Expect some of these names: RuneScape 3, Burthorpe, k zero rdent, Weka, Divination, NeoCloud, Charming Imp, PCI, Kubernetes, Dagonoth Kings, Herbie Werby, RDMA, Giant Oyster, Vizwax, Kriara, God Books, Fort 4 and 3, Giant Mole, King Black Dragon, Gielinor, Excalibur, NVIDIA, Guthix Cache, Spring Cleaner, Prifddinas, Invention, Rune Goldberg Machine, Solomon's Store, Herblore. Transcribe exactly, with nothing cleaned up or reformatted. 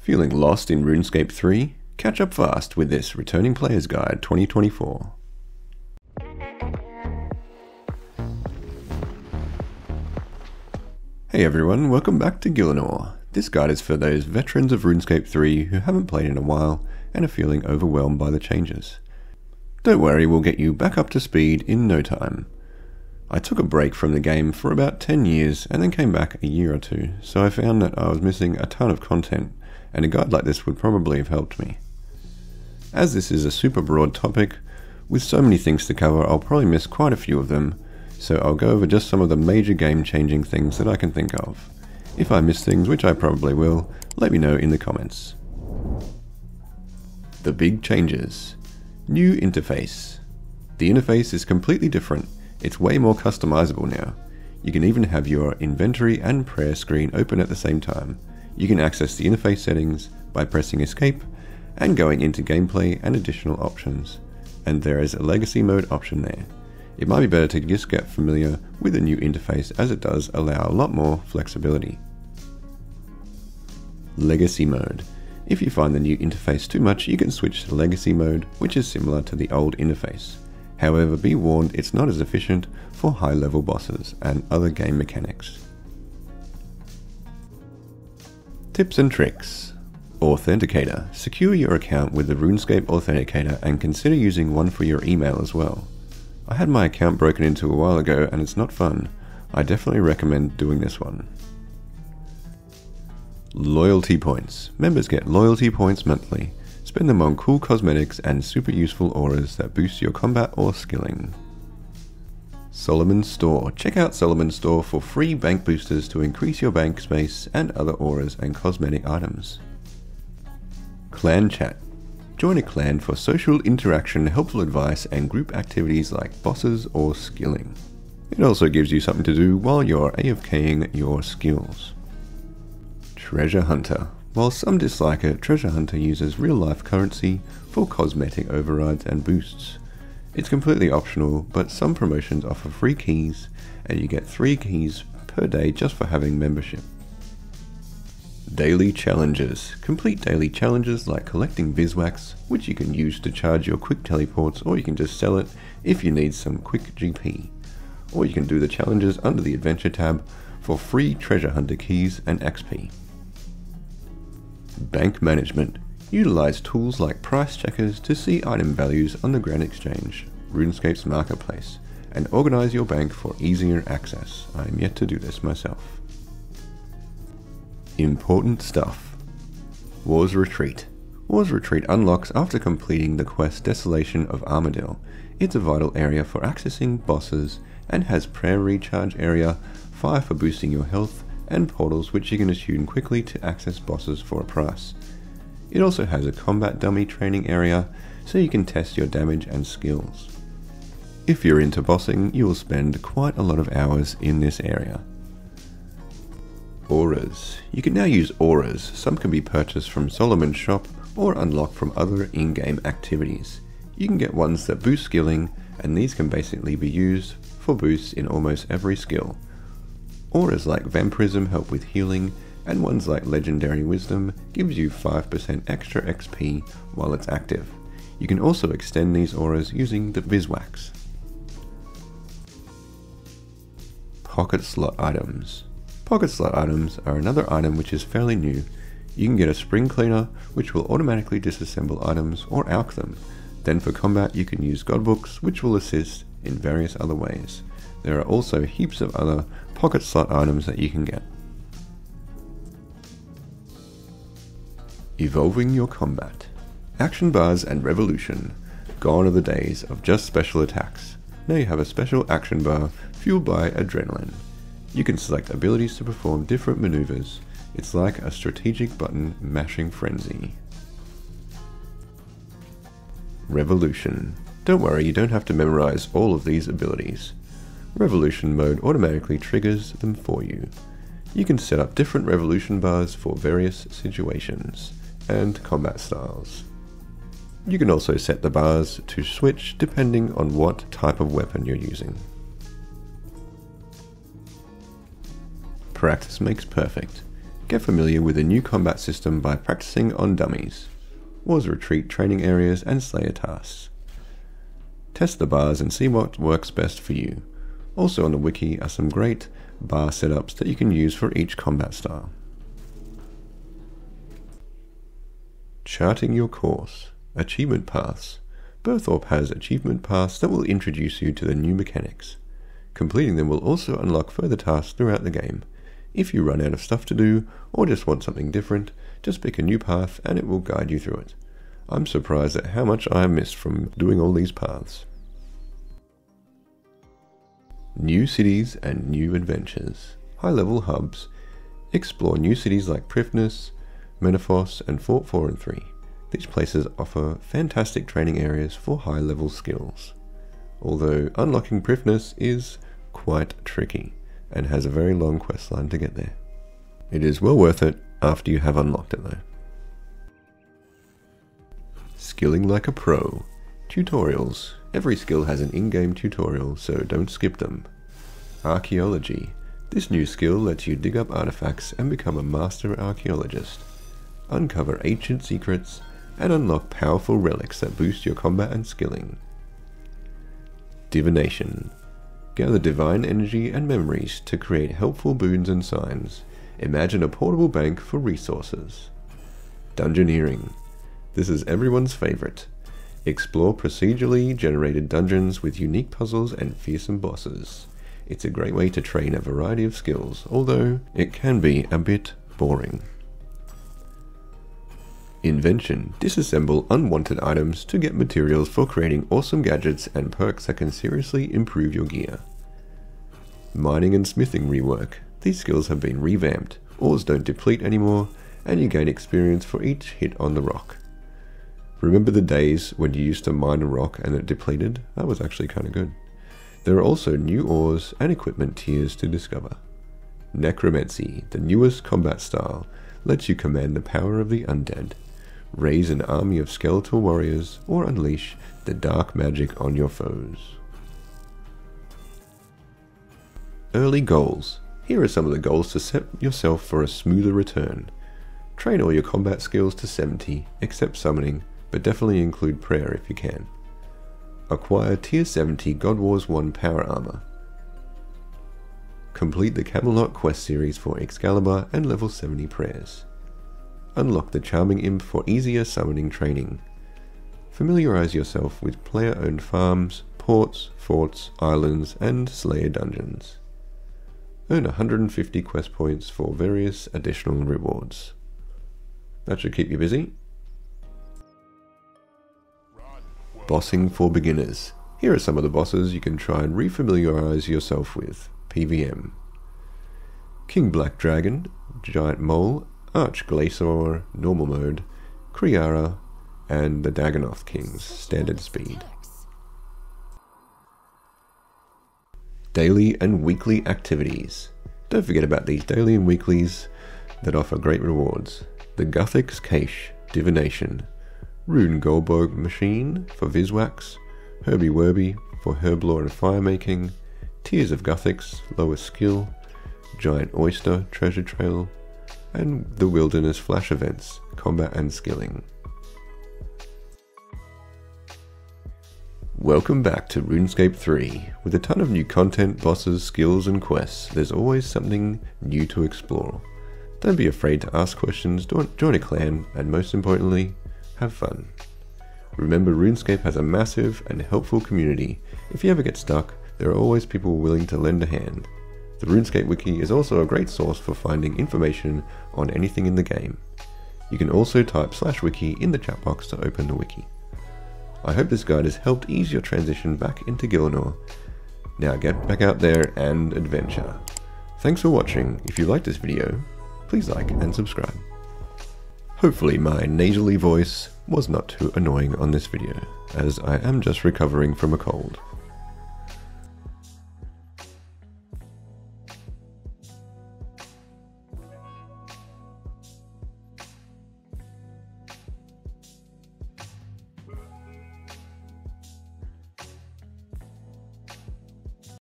Feeling lost in RuneScape three? Catch up fast with this Returning Players Guide twenty twenty-four. Hey everyone, welcome back to Gielinor. This guide is for those veterans of RuneScape three who haven't played in a while and are feeling overwhelmed by the changes. Don't worry, we'll get you back up to speed in no time. I took a break from the game for about ten years and then came back a year or two, so I found that I was missing a ton of content, and a guide like this would probably have helped me. As this is a super broad topic, with so many things to cover I'll probably miss quite a few of them, so I'll go over just some of the major game changing things that I can think of. If I miss things, which I probably will, let me know in the comments. The big changes. New interface. The interface is completely different, it's way more customizable now. You can even have your inventory and prayer screen open at the same time. You can access the interface settings by pressing escape and going into gameplay and additional options, and there is a legacy mode option there. It might be better to just get familiar with the new interface as it does allow a lot more flexibility. Legacy mode. If you find the new interface too much, you can switch to legacy mode, which is similar to the old interface. However, be warned, it's not as efficient for high level bosses and other game mechanics. Tips and tricks. Authenticator. Secure your account with the RuneScape Authenticator and consider using one for your email as well. I had my account broken into a while ago and it's not fun. I definitely recommend doing this one. Loyalty points. Members get loyalty points monthly. Spend them on cool cosmetics and super useful auras that boost your combat or skilling. Solomon's Store. Check out Solomon's Store for free bank boosters to increase your bank space and other auras and cosmetic items. Clan Chat. Join a clan for social interaction, helpful advice and group activities like bosses or skilling. It also gives you something to do while you're AFKing your skills. Treasure Hunter. While some dislike it, Treasure Hunter uses real life currency for cosmetic overrides and boosts. It's completely optional, but some promotions offer free keys and you get three keys per day just for having membership. Daily challenges. Complete daily challenges like collecting Vizwax, which you can use to charge your quick teleports, or you can just sell it if you need some quick G P. Or you can do the challenges under the adventure tab for free treasure hunter keys and X P. Bank management. Utilize tools like price checkers to see item values on the Grand Exchange, RuneScape's marketplace, and organize your bank for easier access. I am yet to do this myself. Important stuff. Wars Retreat. Wars Retreat unlocks after completing the quest Desolation of Armadyl. It's a vital area for accessing bosses and has prayer recharge area, fire for boosting your health, and portals which you can attune quickly to access bosses for a price. It also has a combat dummy training area, so you can test your damage and skills. If you're into bossing, you will spend quite a lot of hours in this area. Auras. You can now use auras. Some can be purchased from Solomon's shop or unlocked from other in-game activities. You can get ones that boost skilling, and these can basically be used for boosts in almost every skill. Auras like Vampirism help with healing, and ones like Legendary Wisdom gives you five percent extra X P while it's active. You can also extend these auras using the Vizwax. Pocket slot items. Pocket slot items are another item which is fairly new. You can get a Spring Cleaner which will automatically disassemble items or alch them. Then for combat you can use God Books which will assist in various other ways. There are also heaps of other pocket slot items that you can get. Evolving your combat. Action bars and revolution. Gone are the days of just special attacks. Now you have a special action bar fueled by adrenaline. You can select abilities to perform different maneuvers. It's like a strategic button mashing frenzy. Revolution. Don't worry, you don't have to memorize all of these abilities. Revolution mode automatically triggers them for you. You can set up different revolution bars for various situations and combat styles. You can also set the bars to switch depending on what type of weapon you're using. Practice makes perfect. Get familiar with the new combat system by practicing on dummies, Wars Retreat training areas and slayer tasks. Test the bars and see what works best for you. Also on the wiki are some great bar setups that you can use for each combat style. Charting your course. Achievement paths. Burthorpe has achievement paths that will introduce you to the new mechanics. Completing them will also unlock further tasks throughout the game. If you run out of stuff to do, or just want something different, just pick a new path and it will guide you through it. I'm surprised at how much I have missed from doing all these paths. New cities and new adventures. High-level hubs. Explore new cities like Prifddinas, Menaphos and Fort four and three. These places offer fantastic training areas for high-level skills. Although unlocking Prifddinas is quite tricky and has a very long questline to get there. It is well worth it after you have unlocked it though. Skilling like a pro. Tutorials. Every skill has an in-game tutorial, so don't skip them. Archaeology. This new skill lets you dig up artifacts and become a master archaeologist. Uncover ancient secrets and unlock powerful relics that boost your combat and skilling. Divination. Gather divine energy and memories to create helpful boons and signs. Imagine a portable bank for resources. Dungeoneering. This is everyone's favorite. Explore procedurally generated dungeons with unique puzzles and fearsome bosses. It's a great way to train a variety of skills, although it can be a bit boring. Invention. Disassemble unwanted items to get materials for creating awesome gadgets and perks that can seriously improve your gear. Mining and smithing rework. These skills have been revamped, ores don't deplete anymore, and you gain experience for each hit on the rock. Remember the days when you used to mine a rock and it depleted? That was actually kind of good. There are also new ores and equipment tiers to discover. Necromancy, the newest combat style, lets you command the power of the undead. Raise an army of skeletal warriors or unleash the dark magic on your foes. Early goals. Here are some of the goals to set yourself for a smoother return. Train all your combat skills to seventy, except summoning, but definitely include prayer if you can. Acquire tier seventy God Wars one power armor. Complete the Camelot quest series for Excalibur and level seventy prayers. Unlock the Charming Imp for easier summoning training. Familiarise yourself with player-owned farms, ports, forts, islands and slayer dungeons. Earn one hundred fifty quest points for various additional rewards. That should keep you busy. Bossing for beginners. Here are some of the bosses you can try and refamiliarise yourself with. P V M. King Black Dragon, Giant Mole, Arch Glacier, Normal Mode, Kriara, and the Dagonoth Kings, Standard Speed. Daily and weekly activities. Don't forget about these daily and weeklies that offer great rewards. The Guthix Cache, Divination, Rune Goldberg Machine for Vizwax, Herbie Werby for Herblore and Firemaking, Tears of Guthix, Lowest Skill, Giant Oyster, Treasure Trail, and the Wilderness Flash Events, Combat and Skilling. Welcome back to RuneScape three. With a ton of new content, bosses, skills and quests, there's always something new to explore. Don't be afraid to ask questions, join a clan, and most importantly, have fun. Remember, RuneScape has a massive and helpful community. If you ever get stuck, there are always people willing to lend a hand. The RuneScape wiki is also a great source for finding information on anything in the game. You can also type slash wiki in the chat box to open the wiki. I hope this guide has helped ease your transition back into Gielinor. Now get back out there and adventure. Thanks for watching. If you liked this video, please like and subscribe. Hopefully my nasally voice was not too annoying on this video, as I am just recovering from a cold.